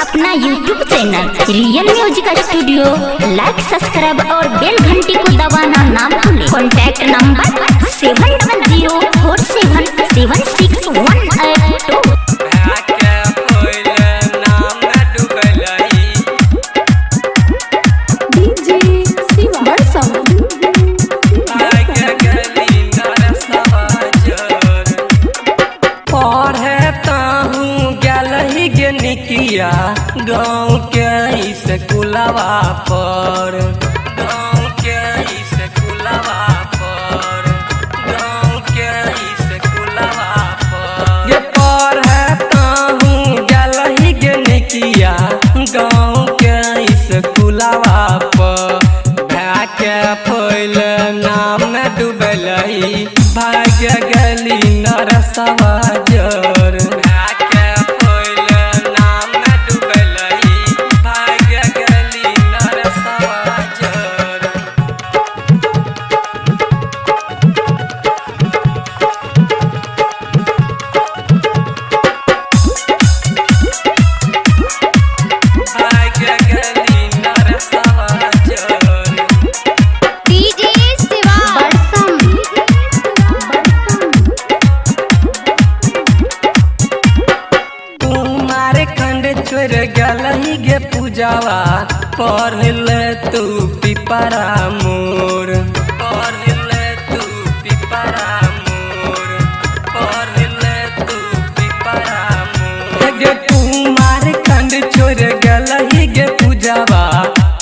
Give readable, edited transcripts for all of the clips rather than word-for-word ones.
अपना YouTube channel real music studio. Like, subscribe और bell घंटी को दबाना ना भूलें। Contact number 7104776182। निकिया गाँव के स्कूलवा पर, गाँव के स्कूलवा पर, गाँव के स्कूलवा पर ये पढ़ू गल ही गे निकिया गाँव के स्कूलवा पर। भाई के फैल नाम में डूबल भाग्य गली नरसवा जर। गे पूजावा पढ़ले तू पिपरा मोर, पढ़ले तू पिपरा मोर, पढ़ले तू पिपरा मोर। गे कुमार खंड छोड़ गल ही गे पूजावा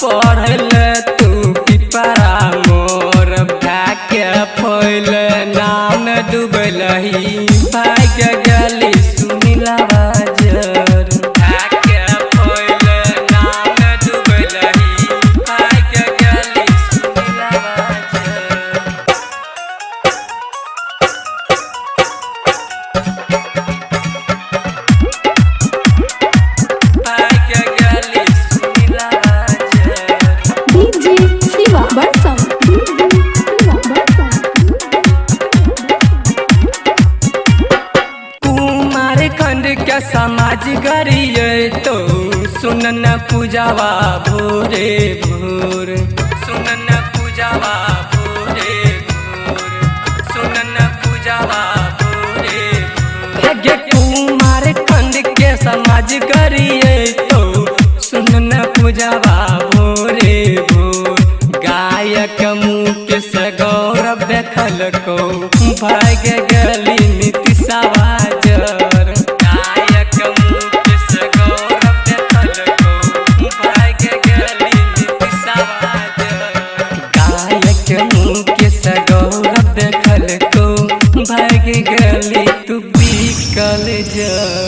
पढ़ले तू पिपरा मोर। भाग्य फैल नाम डूबल भाग्य गली सुनिलवा जर। क्या समाज गरीय तो सुनना पूजावा भोरे भोर, सुनना पूजावा भोरे भोर, सुनना पूजावा भोरे भोर। कुमार खंड के समाज गरीय तो सुनना पूजावा भोरे भोर। गायक मुकेश गौरव देखल को भाग गली नीतिशवा जर। Yeah।